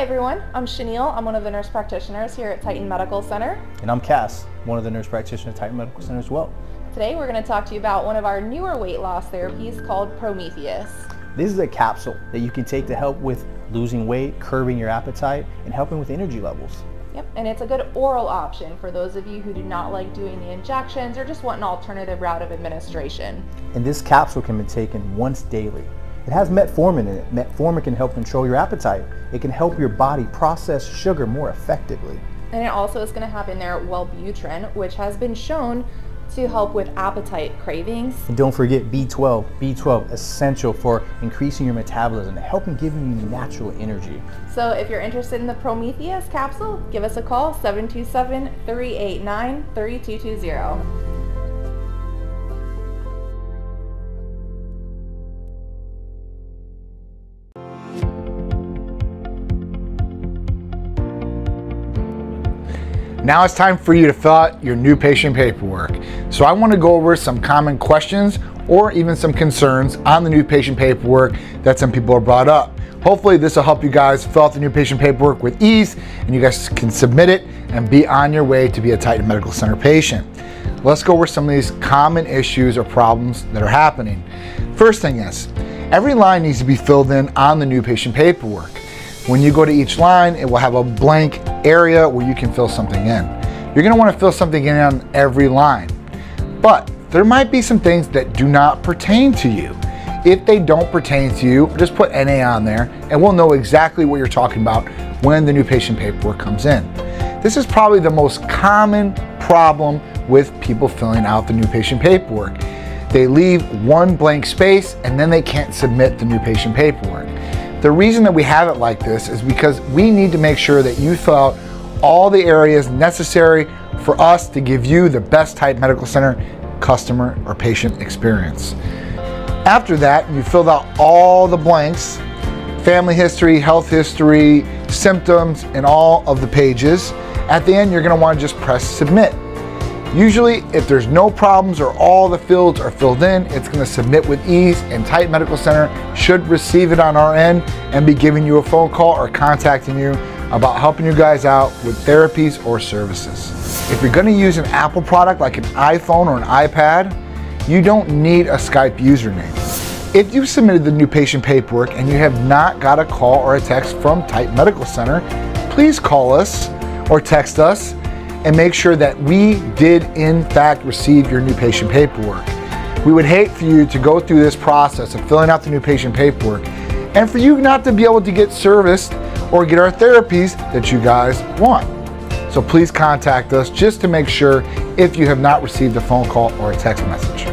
Hi everyone, I'm Schaneal. I'm one of the nurse practitioners here at Titan Medical Center. And I'm Cass, one of the nurse practitioners at Titan Medical Center as well. Today we're going to talk to you about one of our newer weight loss therapies called Prometheus. This is a capsule that you can take to help with losing weight, curbing your appetite, and helping with energy levels. Yep, and it's a good oral option for those of you who do not like doing the injections or just want an alternative route of administration. And this capsule can be taken once daily. It has metformin in it. Metformin can help control your appetite. It can help your body process sugar more effectively. And it also is going to have in there Wellbutrin, which has been shown to help with appetite cravings. And don't forget B12. B12, essential for increasing your metabolism and helping giving you natural energy. So if you're interested in the Prometheus capsule, give us a call, 727-389-3220. Now it's time for you to fill out your new patient paperwork. So I want to go over some common questions or even some concerns on the new patient paperwork that some people are brought up. Hopefully this will help you guys fill out the new patient paperwork with ease and you guys can submit it and be on your way to be a Titan Medical Center patient. Let's go over some of these common issues or problems that are happening. First thing is, every line needs to be filled in on the new patient paperwork. When you go to each line, it will have a blank area where you can fill something in. You're going to want to fill something in on every line, but there might be some things that do not pertain to you. If they don't pertain to you, just put NA on there and we'll know exactly what you're talking about when the new patient paperwork comes in. This is probably the most common problem with people filling out the new patient paperwork. They leave one blank space and then they can't submit the new patient paperwork. The reason that we have it like this is because we need to make sure that you fill out all the areas necessary for us to give you the best Titan Medical Center customer or patient experience. After that, you filled out all the blanks, family history, health history, symptoms, and all of the pages. At the end, you're going to want to just press submit. Usually, if there's no problems or all the fields are filled in, it's going to submit with ease, and Titan Medical Center should receive it on our end and be giving you a phone call or contacting you about helping you guys out with therapies or services. If you're going to use an Apple product like an iPhone or an iPad, you don't need a Skype username. If you've submitted the new patient paperwork and you have not got a call or a text from Titan Medical Center, please call us or text us and make sure that we did in fact receive your new patient paperwork. We would hate for you to go through this process of filling out the new patient paperwork and for you not to be able to get serviced or get our therapies that you guys want. So please contact us just to make sure if you have not received a phone call or a text message.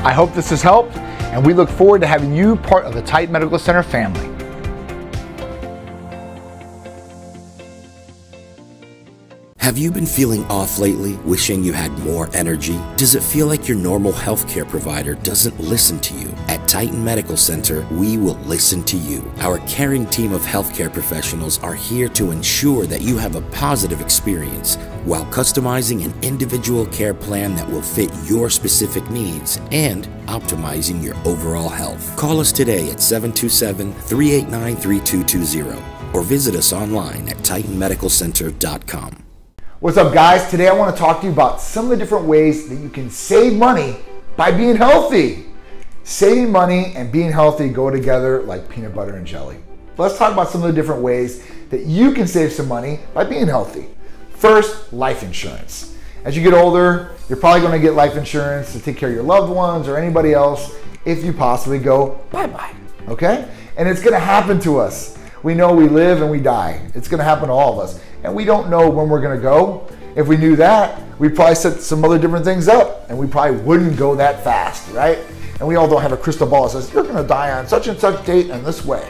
I hope this has helped and we look forward to having you part of the Titan Medical Center family. Have you been feeling off lately, wishing you had more energy? Does it feel like your normal healthcare provider doesn't listen to you? At Titan Medical Center, we will listen to you. Our caring team of healthcare professionals are here to ensure that you have a positive experience while customizing an individual care plan that will fit your specific needs and optimizing your overall health. Call us today at 727-389-3220 or visit us online at titanmedicalcenter.com. What's up guys? Today I want to talk to you about some of the different ways that you can save money by being healthy. Saving money and being healthy go together like peanut butter and jelly. Let's talk about some of the different ways that you can save some money by being healthy. First, life insurance. As you get older, you're probably going to get life insurance to take care of your loved ones or anybody else if you possibly go bye-bye, okay? And it's going to happen to us. We know we live and we die. It's going to happen to all of us. And we don't know when we're gonna go. If we knew that, we'd probably set some other different things up and we probably wouldn't go that fast, right? And we all don't have a crystal ball that says, you're gonna die on such and such date and this way.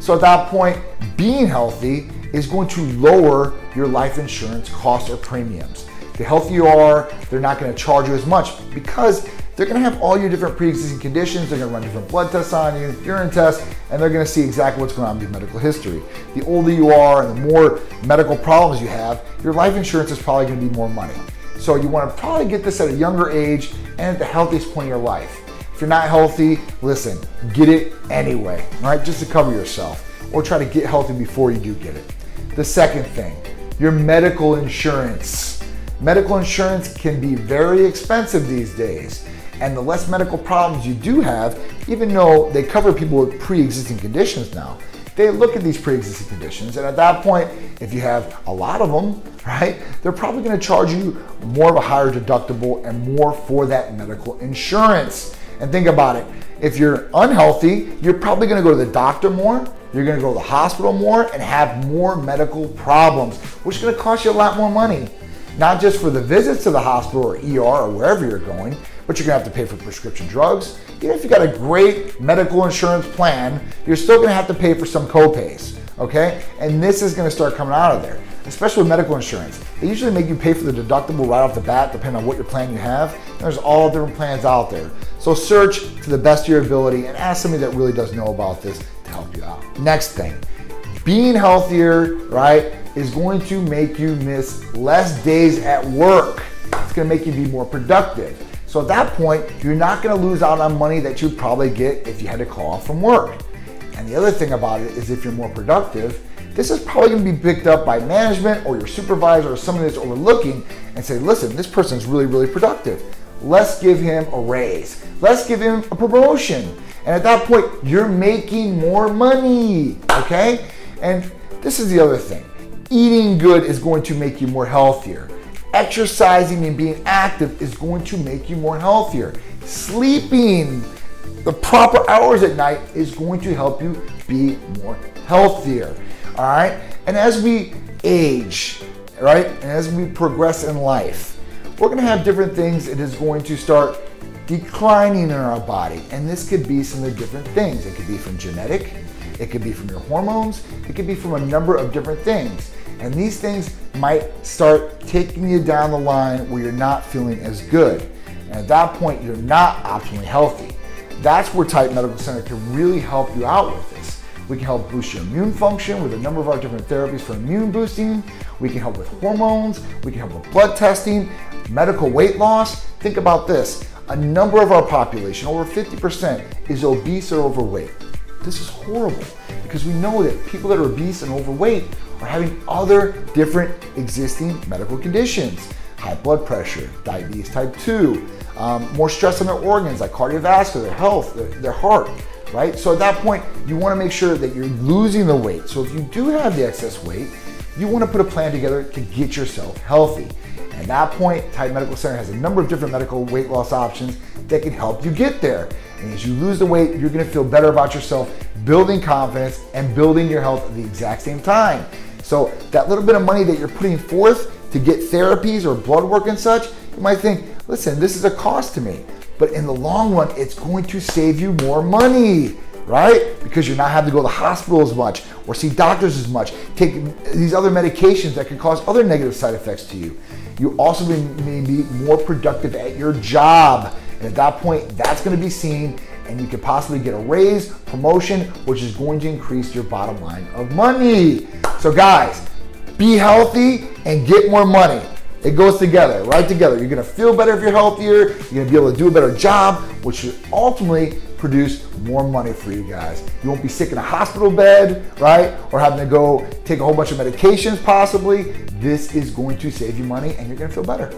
So at that point, being healthy is going to lower your life insurance costs or premiums. The healthier you are, they're not gonna charge you as much because they're gonna have all your different pre-existing conditions, they're gonna run different blood tests on you, urine tests, and they're gonna see exactly what's going on with your medical history. The older you are and the more medical problems you have, your life insurance is probably gonna be more money. So you wanna probably get this at a younger age and at the healthiest point in your life. If you're not healthy, listen, get it anyway, all right? Just to cover yourself or try to get healthy before you do get it. The second thing, your medical insurance. Medical insurance can be very expensive these days, and the less medical problems you do have, even though they cover people with pre-existing conditions now, they look at these pre-existing conditions, and at that point, if you have a lot of them, right, they're probably gonna charge you more of a higher deductible and more for that medical insurance. And think about it, if you're unhealthy, you're probably gonna go to the doctor more, you're gonna go to the hospital more, and have more medical problems, which is gonna cost you a lot more money. Not just for the visits to the hospital or ER or wherever you're going, but you're gonna have to pay for prescription drugs. Even if you got a great medical insurance plan, you're still gonna have to pay for some co-pays, okay? And this is gonna start coming out of there, especially with medical insurance. They usually make you pay for the deductible right off the bat, depending on what your plan you have. And there's all different plans out there. So search to the best of your ability and ask somebody that really does know about this to help you out. Next thing, being healthier, right, is going to make you miss less days at work. It's gonna make you be more productive. So at that point, you're not gonna lose out on money that you'd probably get if you had to call off from work. And the other thing about it is if you're more productive, this is probably gonna be picked up by management or your supervisor or somebody that's overlooking and say, listen, this person's really, really productive. Let's give him a raise. Let's give him a promotion. And at that point, you're making more money, okay? And this is the other thing. Eating good is going to make you more healthier. Exercising and being active is going to make you more healthier. Sleeping the proper hours at night is going to help you be more healthier, all right? And as we age, right, and as we progress in life, we're gonna have different things that is going to start declining in our body. And this could be some of the different things. It could be from genetic, it could be from your hormones, it could be from a number of different things. And these things might start taking you down the line where you're not feeling as good. And at that point, you're not optimally healthy. That's where Titan Medical Center can really help you out with this. We can help boost your immune function with a number of our different therapies for immune boosting. We can help with hormones. We can help with blood testing, medical weight loss. Think about this. A number of our population, over 50%, is obese or overweight. This is horrible because we know that people that are obese and overweight are having other different existing medical conditions. High blood pressure, diabetes type 2, more stress on their organs like cardiovascular, their health, their heart, right? So at that point, you wanna make sure that you're losing the weight. So if you do have the excess weight, you wanna put a plan together to get yourself healthy. At that point, Titan Medical Center has a number of different medical weight loss options that can help you get there. And as you lose the weight, you're gonna feel better about yourself, building confidence and building your health at the exact same time. So that little bit of money that you're putting forth to get therapies or blood work and such, you might think, listen, this is a cost to me. But in the long run, it's going to save you more money, right? Because you're not having to go to the hospital as much or see doctors as much, take these other medications that can cause other negative side effects to you. You also may be more productive at your job. And at that point, that's gonna be seen and you could possibly get a raise, promotion, which is going to increase your bottom line of money. So guys, be healthy and get more money. It goes together, right together. You're gonna feel better if you're healthier, you're gonna be able to do a better job, which should ultimately produce more money for you guys. You won't be sick in a hospital bed, right? Or having to go take a whole bunch of medications possibly. This is going to save you money and you're gonna feel better.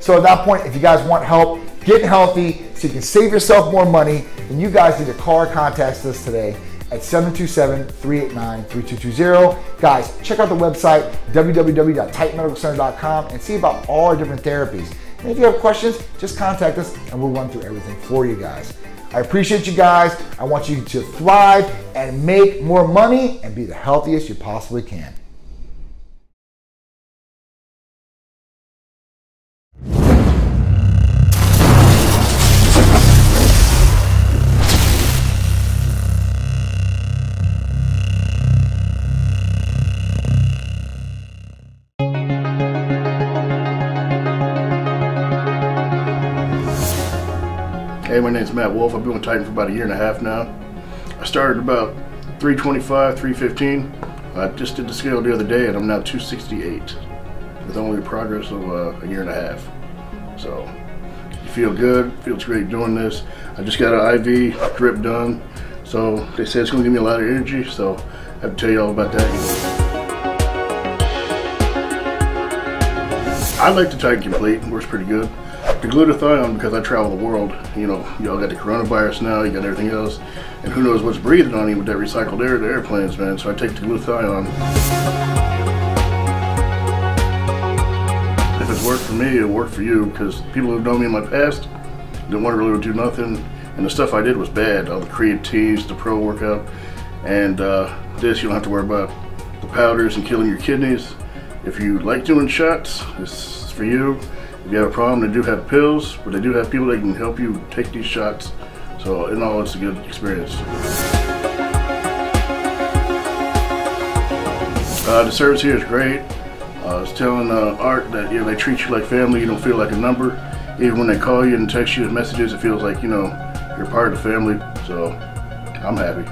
So at that point, if you guys want help, get healthy so you can save yourself more money, then you guys need to call or contact us today at 727-389-3220. Guys, check out the website, www.titanmedicalcenter.com, and see about all our different therapies. And if you have questions, just contact us and we'll run through everything for you guys. I appreciate you guys. I want you to thrive and make more money and be the healthiest you possibly can. Hey, my name's Matt Wolf. I've been with Titan for about a year and a half now. I started about 325, 315. I just did the scale the other day and I'm now 268 with only progress of a year and a half. So you feel good, feels great doing this. I just got an IV drip done. So they said it's gonna give me a lot of energy. So I have to tell you all about that. I like to take complete. It works pretty good. The glutathione, because I travel the world, you know, y'all got the coronavirus now, you got everything else, and who knows what's breathing on you with that recycled air, the airplanes, man. So I take the glutathione. If it's worked for me, it'll work for you, because people who've known me in my past didn't want to really do nothing, and the stuff I did was bad. All the creatines, the pro workout, and this you don't have to worry about. The powders and killing your kidneys. If you like doing shots, it's for you. If you have a problem, they do have pills, but they do have people that can help you take these shots. So in all, it's a good experience. The service here is great. I was telling Art that, you know, they treat you like family. You don't feel like a number. Even when they call you and text you with messages, it feels like, you know, you're part of the family. So I'm happy.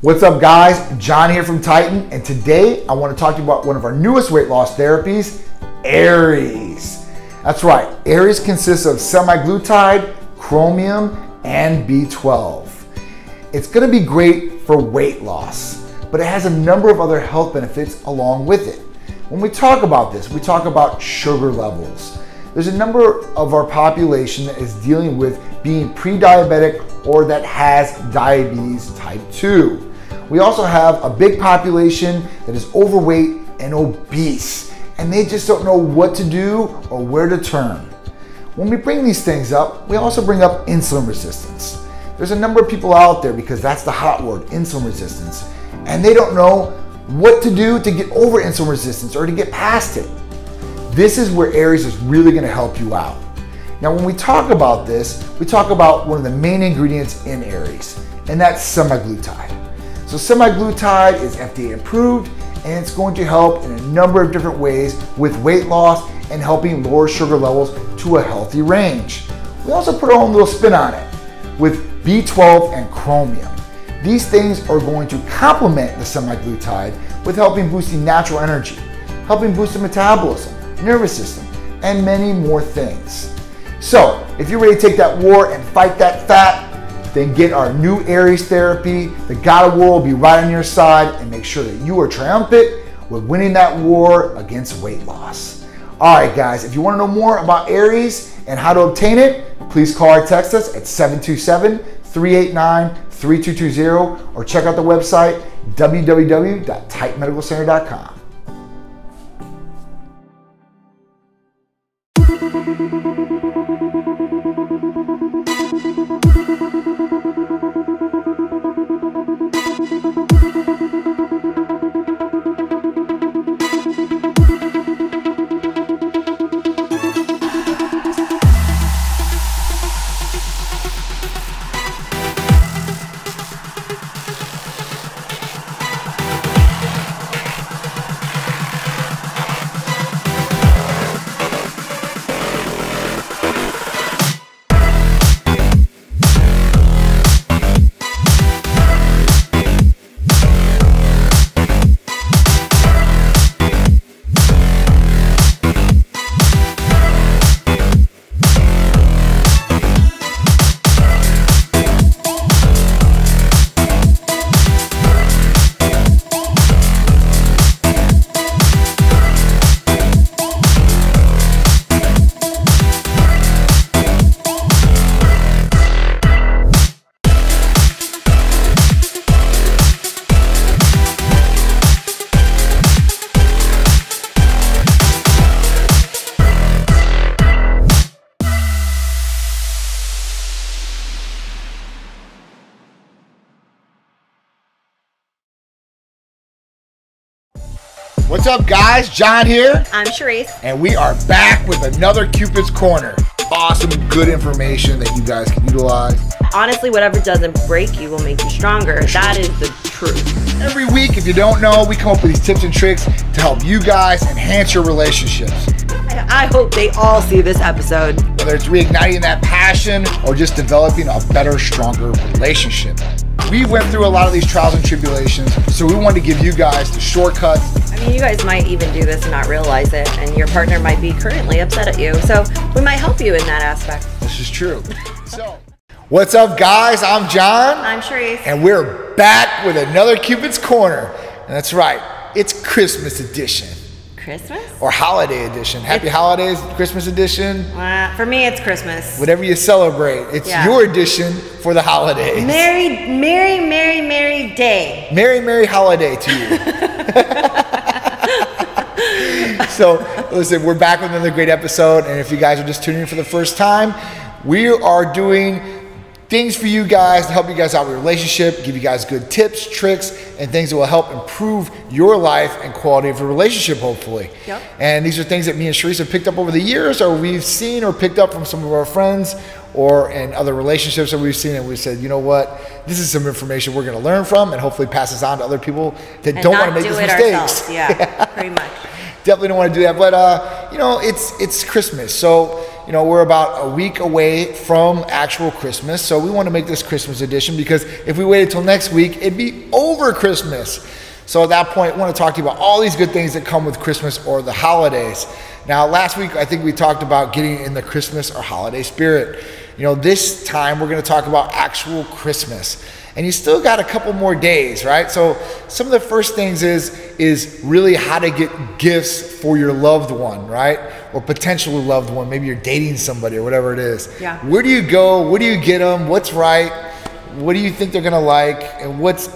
What's up guys, John here from Titan, and today I want to talk to you about one of our newest weight loss therapies, Ares. That's right, Ares consists of semaglutide, chromium, and B12. It's going to be great for weight loss, but it has a number of other health benefits along with it. When we talk about this, we talk about sugar levels. There's a number of our population that is dealing with being pre-diabetic or that has diabetes type 2. We also have a big population that is overweight and obese, and they just don't know what to do or where to turn. When we bring these things up, we also bring up insulin resistance. There's a number of people out there, because that's the hot word, insulin resistance, and they don't know what to do to get over insulin resistance or to get past it. This is where Ares is really going to help you out. Now, when we talk about this, we talk about one of the main ingredients in Ares, and that's semaglutide. So semaglutide is FDA approved, and it's going to help in a number of different ways with weight loss and helping lower sugar levels to a healthy range. We also put our own little spin on it with B12 and chromium. These things are going to complement the semaglutide with helping boost the natural energy, helping boost the metabolism, nervous system, and many more things. So if you're ready to take that war and fight that fat, then get our new Ares therapy. The God of War will be right on your side, and make sure that you are triumphant with winning that war against weight loss. All right guys, if you want to know more about Ares and how to obtain it, please call or text us at 727-389-3220, or check out the website www.titanmedicalcenter.com. What's up guys, John here. I'm Charisse. And we are back with another Cupid's Corner. Awesome, good information that you guys can utilize. Honestly, whatever doesn't break you will make you stronger. That is the truth. Every week, if you don't know, we come up with these tips and tricks to help you guys enhance your relationships. I hope they all see this episode. Whether it's reigniting that passion or just developing a better, stronger relationship. We went through a lot of these trials and tribulations, so we wanted to give you guys the shortcuts. I mean, you guys might even do this and not realize it, and your partner might be currently upset at you, so we might help you in that aspect. This is true. So What's up, guys? I'm John. I'm Charisse. And we're back with another Cupid's Corner. And that's right, it's Christmas edition. Christmas? Or holiday edition. Happy holidays, Christmas edition. For me, it's Christmas. Whatever you celebrate, it's your edition for the holidays. Merry day. Merry, merry holiday to you. So, listen, we're back with another great episode. And if you guys are just tuning in for the first time, we are doing things for you guys to help you guys out with your relationship, give you guys good tips, tricks, and things that will help improve your life and quality of your relationship, hopefully. Yep. And these are things that me and Charisse have picked up over the years, or we've seen or picked up from some of our friends or in other relationships that we've seen, and we said, you know what, this is some information we're gonna learn from and hopefully pass this on to other people that and don't wanna make these mistakes. Yeah, pretty much. Definitely don't wanna do that, but you know, it's Christmas. So, you know, we're about a week away from actual Christmas, so we want to make this Christmas edition, because if we waited till next week, it'd be over Christmas. So at that point, I want to talk to you about all these good things that come with Christmas or the holidays. Now, last week, I think we talked about getting in the Christmas or holiday spirit. You know, this time we're going to talk about actual Christmas. And you still got a couple more days, right? So some of the first things is really how to get gifts for your loved one, right? Or potentially loved one. Maybe you're dating somebody or whatever it is. Yeah. Where do you go? What do you get them? What's right? What do you think they're gonna like? And what's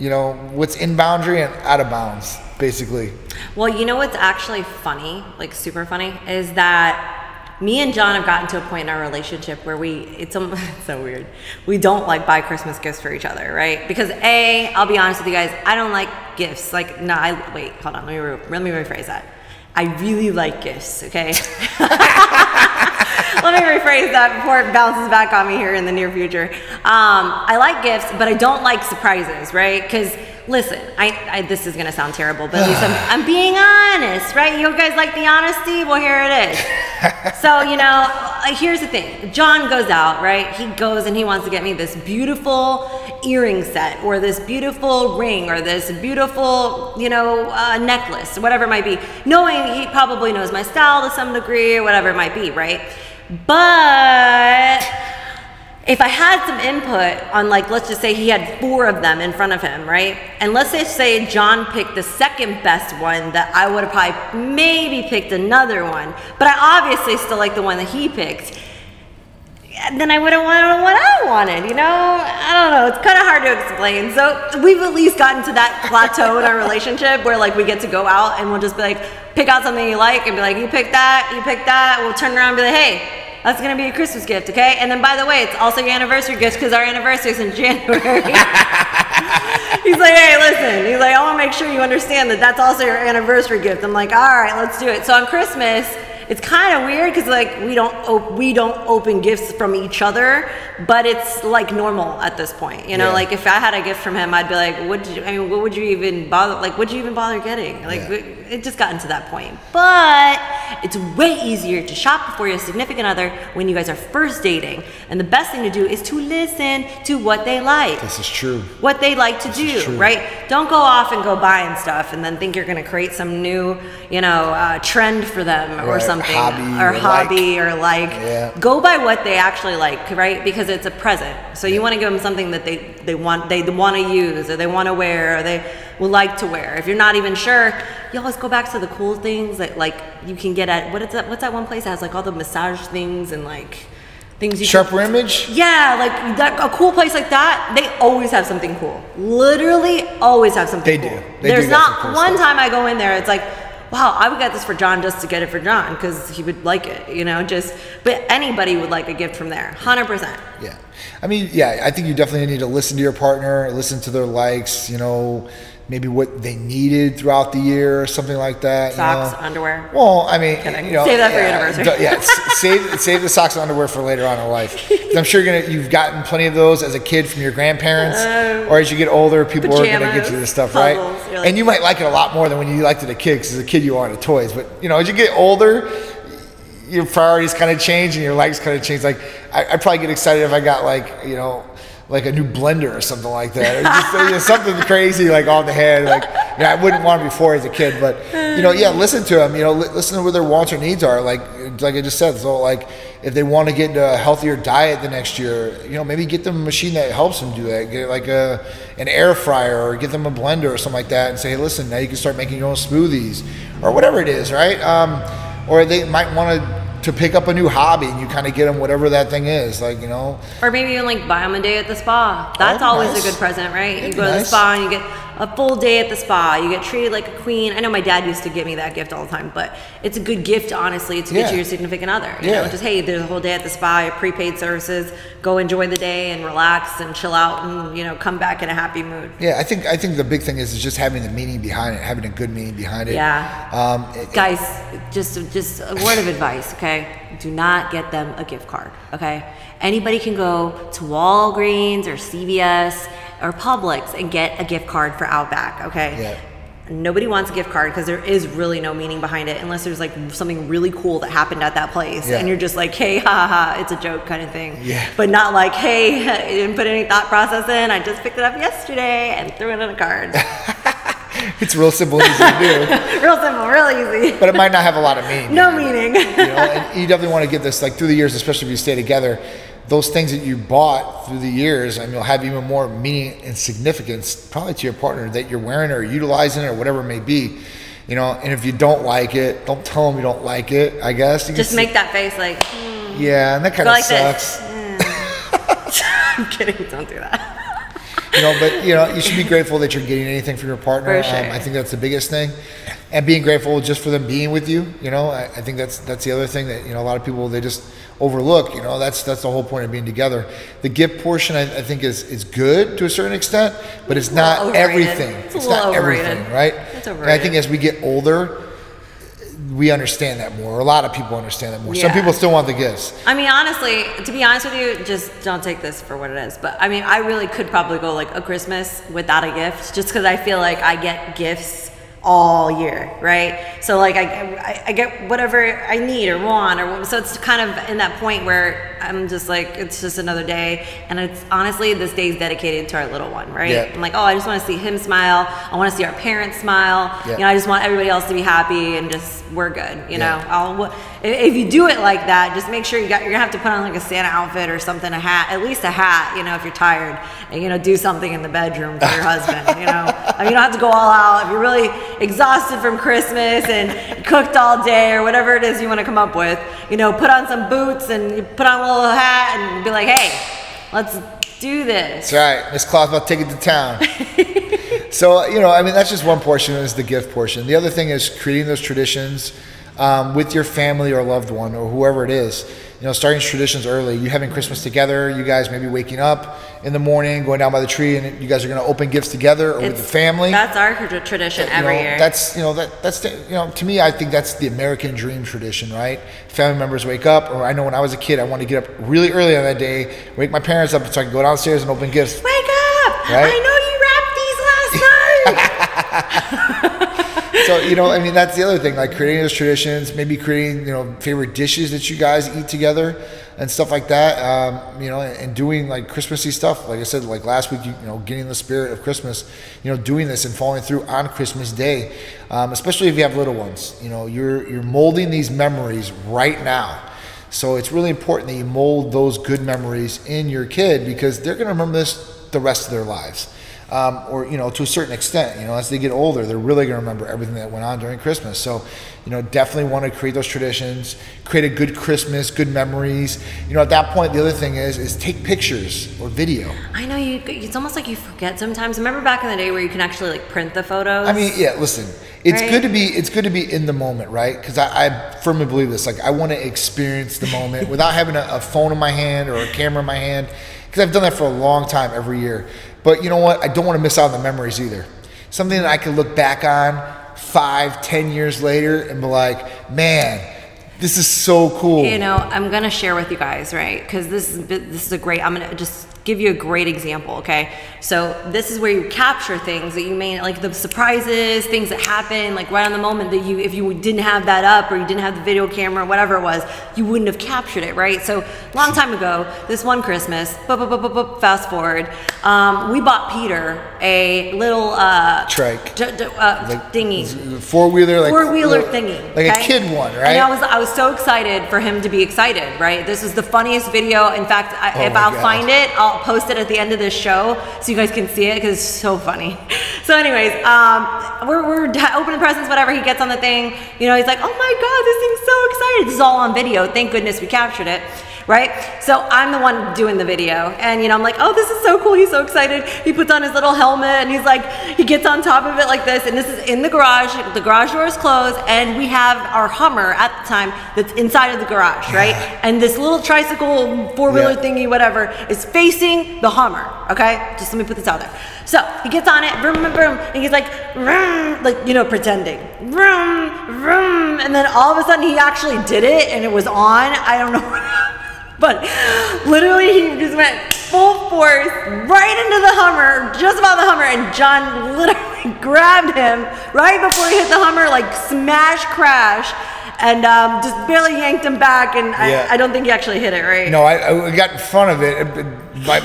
in boundary and out of bounds, basically? Well, you know what's actually funny, like super funny, is that me and John have gotten to a point in our relationship where it's so weird. We don't like buy Christmas gifts for each other, right? Because I'll be honest with you guys, I don't like gifts. Like, no, wait, hold on, let me rephrase that. I really like gifts, okay? Let me rephrase that before it bounces back on me here in the near future. I like gifts, but I don't like surprises, right? Because listen, this is gonna sound terrible, but at least I'm being honest, right? You guys like the honesty? Well, here it is. So, you know, here's the thing. John goes out, right? He goes and he wants to get me this beautiful earring set, or this beautiful ring, or this beautiful, you know, necklace, whatever it might be. Knowing he probably knows my style to some degree, or whatever it might be, right? But if I had some input on, like, let's just say he had four of them in front of him, right? And let's just say John picked the second best one, that I would have probably maybe picked another one, but I obviously still like the one that he picked. Then I would have wanted what I wanted, you know? I don't know, it's kind of hard to explain. So we've at least gotten to that plateau in our relationship where, like, we get to go out and we'll just be like, pick out something you like and be like, you pick that, we'll turn around and be like, hey, that's gonna be a Christmas gift, okay? And then, by the way, it's also your anniversary gift, because our anniversary is in January. He's like, hey, listen. He's like, I wanna make sure you understand that that's also your anniversary gift. I'm like, all right, let's do it. So on Christmas, it's kind of weird, because, like, we don't open gifts from each other, but it's like normal at this point, you know. Yeah. Like, if I had a gift from him, I'd be like, what would you even bother? Like, what'd you even bother getting? Like, yeah. It just gotten to that point. But it's way easier to shop for your significant other when you guys are first dating, and the best thing to do is to listen to what they like. This is true. What they like to do, right? Don't go off and go buying stuff and then think you're gonna create some new, you know, trend for them, right, or something. Hobby, go by what they actually like, right? Because it's a present, so you want to give them something that they want to use, or they want to wear, or they would like to wear. If you're not even sure, you always go back to the cool things that, like, you can get at what's that one place that has, like, all the massage things and, like, things you Sharper Image? Yeah, like a cool place like that, they always have something cool. Literally always have something cool. There's not one time I go in there, it's like, wow, I would get this for John just to get it for John, because he would like it, you know, but anybody would like a gift from there, 100%. Yeah. I mean, yeah, I think you definitely need to listen to your partner, listen to their likes, you know, maybe what they needed throughout the year or something like that. Socks, you know? Underwear. Well, I mean, you know, save that for your anniversary. Yeah, save the socks and underwear for later on in life. I'm sure you've gotten plenty of those as a kid from your grandparents, or as you get older, people are going to get you this stuff, puzzles, right? Like, and you might like it a lot more than when you liked it a kid, because as a kid you wanted toys. But, you know, as you get older, your priorities kind of change and your likes kind of change. Like, I'd probably get excited if I got, like, you know, like a new blender or something like that, or just, you know, something crazy, like on the head, like You know, I wouldn't want him before as a kid, but you know, yeah, listen to him. You know, listen to what their wants or needs are. Like I just said, so like if they want to get into a healthier diet the next year, you know, maybe get them a machine that helps them do that. Get like an air fryer, or get them a blender or something like that, and say, hey, listen, now you can start making your own smoothies or whatever it is, right? Or they might want to pick up a new hobby, and you kind of get them whatever that thing is, like, you know. Or maybe you like buy them a day at the spa. That's always nice. A good present, right? That'd you go nice. To the spa and you get a full day at the spa. You get treated like a queen. I know my dad used to give me that gift all the time, but it's a good gift, honestly, to get you your significant other. You know, just, hey, there's a whole day at the spa, your prepaid services, go enjoy the day and relax and chill out and, you know, come back in a happy mood. Yeah, I think the big thing is just having the meaning behind it, having a good meaning behind it. Yeah. Guys, just a word of advice, okay? Do not get them a gift card, okay? Anybody can go to Walgreens or CVS or Publix and get a gift card for Outback, okay? Yeah. Nobody wants a gift card because there is really no meaning behind it unless there's like something really cool that happened at that place and you're just like, hey, ha ha, it's a joke kind of thing. Yeah. But not like, hey, I didn't put any thought process in, I just picked it up yesterday and threw it on a card. It's real simple, easy to do. Real simple, real easy. But it might not have a lot of meaning. No meaning. You know, and you definitely want to give this, like, through the years, especially if you stay together, those things that you bought through the years, and you'll have even more meaning and significance probably to your partner that you're wearing or utilizing or whatever it may be, you know. And if you don't like it, don't tell them you don't like it, I guess. You just make that face like, hmm. Yeah, and that kind of like sucks. Mm. I'm kidding, don't do that. You know, but you know, you should be grateful that you're getting anything from your partner. For sure. I think that's the biggest thing. And being grateful just for them being with you, you know, I think that's the other thing that, you know, a lot of people, they just overlook, you know, that's the whole point of being together. The gift portion, I think is good to a certain extent, but it's not everything. It's not everything, right? It's overrated. And I think as we get older, we understand that more. A lot of people understand that more. Yeah. Some people still want the gifts. I mean, honestly, to be honest with you, just don't take this for what it is. But I mean, I really could probably go like a Christmas without a gift, just because I feel like I get gifts all year, right? So like I get whatever I need or want, or so it's kind of in that point where I'm just like, it's just another day, and it's honestly, this day's dedicated to our little one, right? Yeah. I'm like, oh, I just want to see him smile, I want to see our parents smile, you know, I just want everybody else to be happy, and just we're good, you know. If you do it like that, just make sure you're gonna have to put on like a Santa outfit or something, a hat, at least a hat, you know, if you're tired, and you know, do something in the bedroom for your husband, you know. I mean, you don't have to go all out if you're really exhausted from Christmas and cooked all day or whatever it is you want to come up with, you know. Put on some boots and put on a little hat and be like, hey, let's do this. That's right. Miss Claw's about to take it to town. So, you know, I mean, that's just one portion, is the gift portion. The other thing is creating those traditions with your family or loved one or whoever it is, you know, starting traditions early. You having Christmas together, you guys maybe waking up in the morning, going down by the tree, and you guys are going to open gifts together, or with the family. That's our tradition every year. That's, you know, that's the, you know, to me, I think that's the American dream tradition, right? Family members wake up, or I know when I was a kid, I wanted to get up really early on that day, wake my parents up so I could go downstairs and open gifts. Wake up! Right? I know you wrapped these last night! So, you know, I mean, that's the other thing, like creating those traditions, maybe creating, you know, favorite dishes that you guys eat together and stuff like that, you know, and doing like Christmassy stuff. Like I said, like last week, you know, getting the spirit of Christmas, you know, doing this and following through on Christmas Day, especially if you have little ones, you know, you're molding these memories right now. So it's really important that you mold those good memories in your kid, because they're going to remember this the rest of their lives. Or, you know, to a certain extent, you know, as they get older, they're really going to remember everything that went on during Christmas. So, you know, definitely want to create those traditions, create a good Christmas, good memories. You know, at that point, the other thing is take pictures or video. I know it's almost like you forget sometimes. Remember back in the day where you can actually like print the photos? I mean, yeah, listen, it's right? It's good to be in the moment, right? Because I firmly believe this. Like, I want to experience the moment without having a phone in my hand or a camera in my hand. Because I've done that for a long time every year. But you know what? I don't want to miss out on the memories either. Something that I can look back on 5, 10 years later and be like, man, this is so cool. You know, I'm going to share with you guys, right? Because this is a great, I'm going to just give you a great example, okay? So this is where you capture things that you may, like the surprises, things that happen, like right on the moment that you, if you didn't have that up or you didn't have the video camera, whatever it was, you wouldn't have captured it, right? So long time ago, this one Christmas, fast forward, we bought Peter a little trike like thingy, four-wheeler thingy, like okay? A kid one, right? And I was so excited for him to be excited, right? This was the funniest video. In fact, I'll post it at the end of this show so you guys can see it because it's so funny. So anyways, we're opening presents, whatever. He gets on the thing, you know, he's like, oh my God, this thing's so excited. This is all on video. Thank goodness we captured it, right? So I'm the one doing the video and, you know, I'm like, oh, this is so cool. He's so excited. He puts on his little helmet and he's like, he gets on top of it like this, and this is in the garage. The garage door is closed and we have our Hummer at the time that's inside of the garage, right? And this little tricycle, four-wheeler thingy, whatever, is facing the Hummer, okay? Just let me put this out there. So he gets on it, vroom, vroom, vroom, and he's like, vroom, like, you know, pretending, vroom, vroom, and then all of a sudden he actually did it and it was on. I don't know. But literally he just went full force right into the Hummer, just about the Hummer, and John literally grabbed him right before he hit the Hummer, like smash, crash, and just barely yanked him back, and I don't think he actually hit it, right? No, I got in front of it.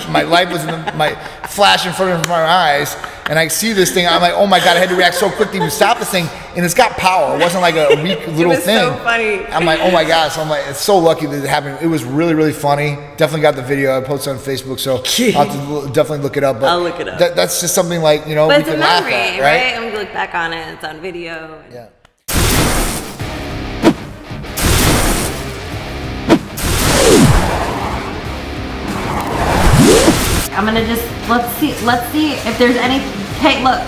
My life was in my flash in front of my eyes, and I see this thing. I'm like, oh my God, I had to react so quickly to stop this thing, and it's got power. It wasn't like a weak little it was thing. So funny. I'm like, oh my God. So I'm like, it's so lucky that it happened. It was really, really funny. Definitely got the video. I posted on Facebook, so I'll have to definitely look it up. But I'll look it up. That's just something like, you know, but we can laugh at, right? I'm going to look back on it. It's on video. Yeah. I'm gonna just, let's see if there's any, hey look,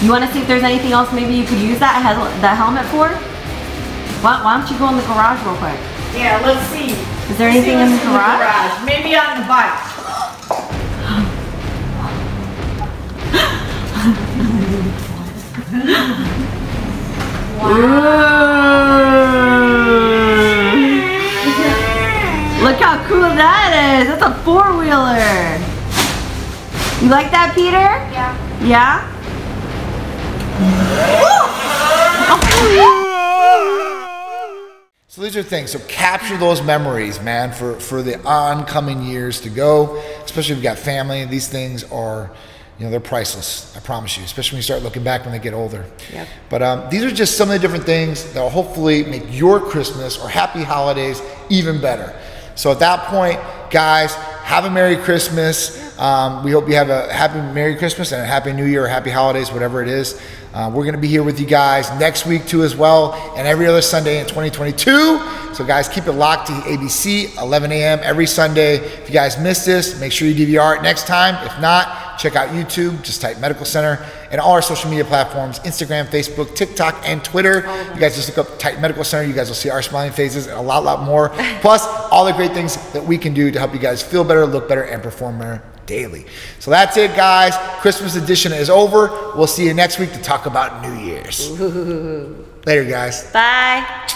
you wanna see if there's anything else maybe you could use that helmet for? Why don't you go in the garage real quick? Yeah, let's see. Is there anything in the garage? Maybe on the bike. Wow. Look how cool that is. That's a four-wheeler. You like that, Peter? Yeah. Yeah? Oh. So these are things. So capture those memories, man, for the oncoming years to go. Especially if you've got family. These things are, you know, they're priceless. I promise you. Especially when you start looking back when they get older. Yep. But these are just some of the different things that will hopefully make your Christmas or happy holidays even better. So at that point, guys, have a Merry Christmas. We hope you have a happy Merry Christmas and a happy New Year, or happy holidays, whatever it is. We're gonna be here with you guys next week too as well, and every other Sunday in 2022. So guys, keep it locked to ABC, 11 a.m. every Sunday. If you guys missed this, make sure you DVR it next time. If not, check out YouTube, just type Medical Center, and all our social media platforms, Instagram, Facebook, TikTok, and Twitter. You guys just look up Titan Medical Center. You guys will see our smiling faces and a lot more. Plus, all the great things that we can do to help you guys feel better, look better, and perform better daily. So that's it, guys. Christmas edition is over. We'll see you next week to talk about New Year's. Ooh. Later, guys. Bye.